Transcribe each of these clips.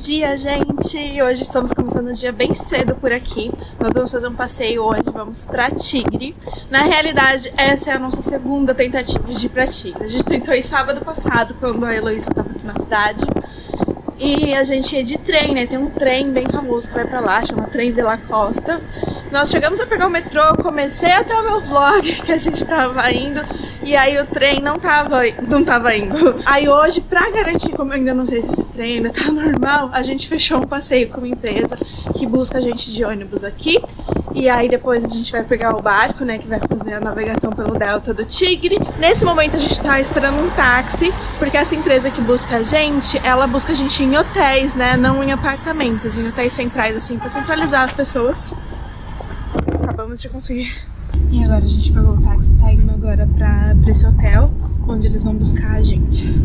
dia, gente! Hoje estamos começando o dia bem cedo por aqui. Nós vamos fazer um passeio hoje, vamos pra Tigre. Na realidade, essa é a nossa segunda tentativa de ir pra Tigre. A gente tentou ir sábado passado, quando a Eloísa estava aqui na cidade. E a gente ia de trem, né? Tem um trem bem famoso que vai pra lá, chama Trem de La Costa. Nós chegamos a pegar o metrô, comecei até o meu vlog que a gente tava indo. E aí o trem não tava indo. Aí hoje, pra garantir, como eu ainda não sei se esse trem ainda tá normal, a gente fechou um passeio com uma empresa que busca a gente de ônibus aqui. E aí depois a gente vai pegar o barco, né, que vai fazer a navegação pelo Delta do Tigre. Nesse momento a gente tá esperando um táxi, porque essa empresa que busca a gente, ela busca a gente em hotéis, né, não em apartamentos, em hotéis centrais, assim, pra centralizar as pessoas. Acabamos de conseguir. E agora a gente pegou o táxi, tá indo agora pra esse hotel, onde eles vão buscar a gente.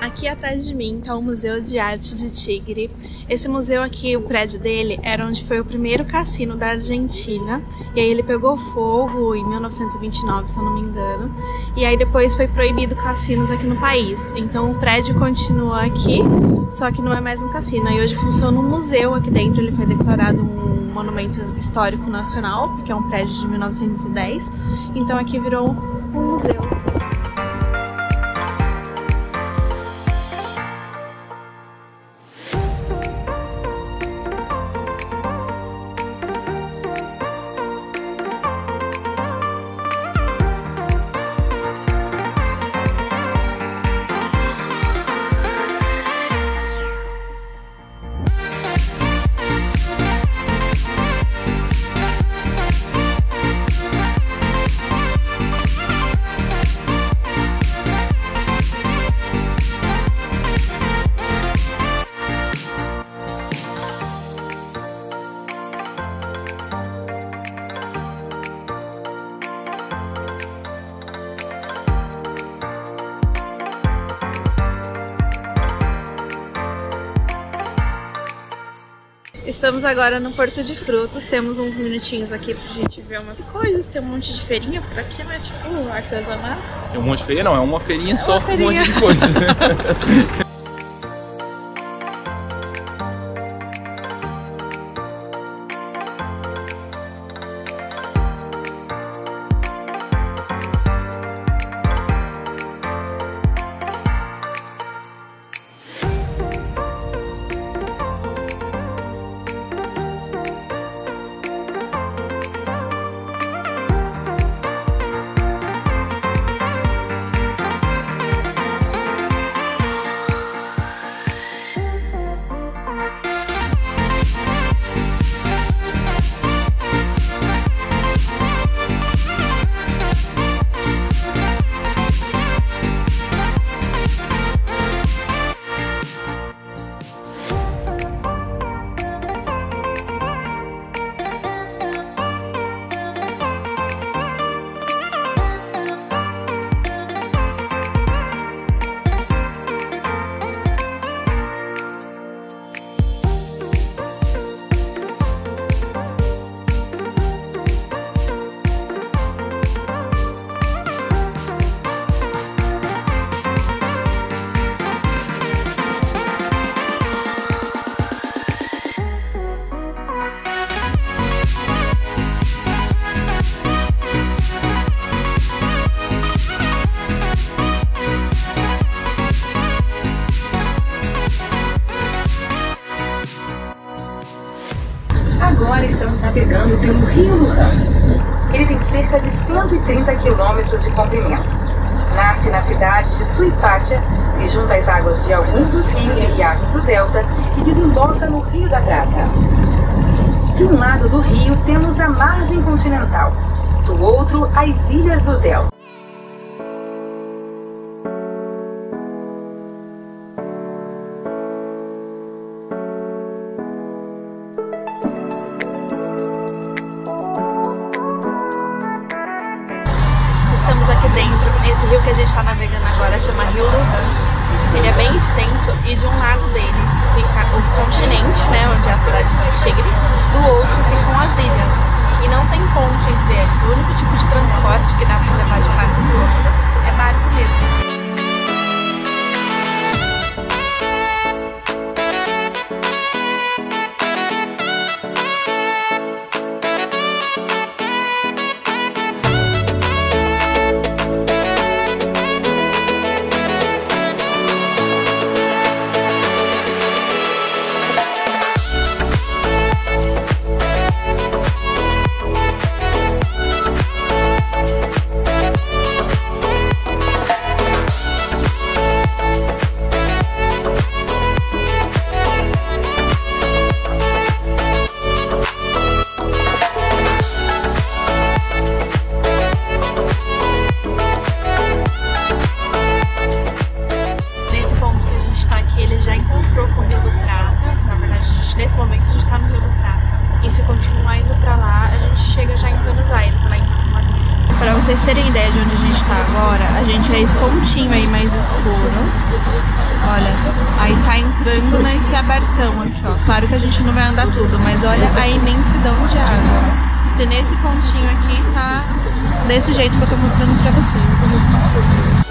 Aqui atrás de mim está o Museu de Arte de Tigre. Esse museu aqui, o prédio dele, era onde foi o primeiro cassino da Argentina. E aí ele pegou fogo em 1929, se eu não me engano. E aí depois foi proibido cassinos aqui no país. Então o prédio continua aqui, só que não é mais um cassino. E hoje funciona um museu aqui dentro, ele foi declarado um monumento histórico nacional, porque é um prédio de 1910. Então aqui virou um museu. Estamos agora no Porto de Frutos, temos uns minutinhos aqui pra gente ver umas coisas, tem um monte de feirinha por aqui, né? Tipo, artesanato. É um monte de feirinha? Não, é uma feirinha só com um monte de coisa. Agora estamos navegando pelo Rio Luján. Ele tem cerca de 130 quilômetros de comprimento. Nasce na cidade de Suipátia, se junta às águas de alguns dos rios e riachos do delta e desemboca no Rio da Prata. De um lado do rio temos a margem continental, do outro as ilhas do delta. estamos aqui dentro. Esse rio que a gente está navegando agora chama Rio Luján. Ele é bem extenso e de um lado dele fica o continente, né, onde é a cidade de Tigre, do outro ficam as ilhas. E não tem ponte entre eles. O único tipo de transporte que dá para levar de um lado para o outro é barco mesmo. Pra vocês terem ideia de onde a gente tá agora, a gente é esse pontinho aí mais escuro. Olha, aí tá entrando nesse abertão aqui, ó. Claro que a gente não vai andar tudo, mas olha a imensidão de água. Se nesse pontinho aqui tá desse jeito que eu tô mostrando pra vocês.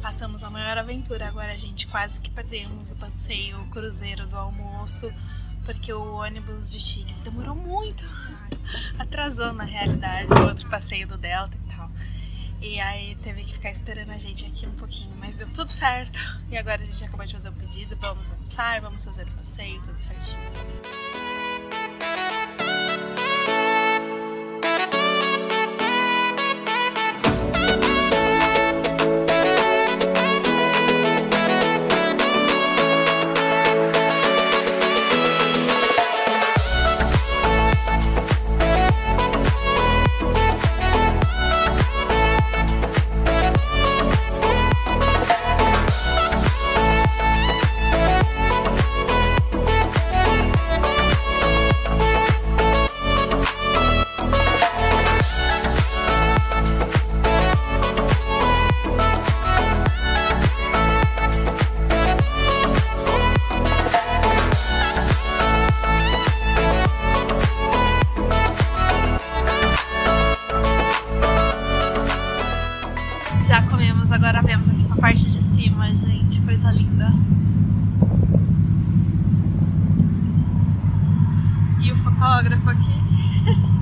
Passamos a maior aventura agora, gente. Quase que perdemos o passeio, o cruzeiro do almoço, porque o ônibus de Tigre demorou muito. Atrasou, na realidade, o outro passeio do Delta e tal. E aí teve que ficar esperando a gente aqui um pouquinho, mas deu tudo certo. E agora a gente acabou de fazer o pedido, vamos almoçar, vamos fazer o passeio, tudo certinho. Agora vemos aqui pra parte de cima, gente, coisa linda. E o fotógrafo aqui.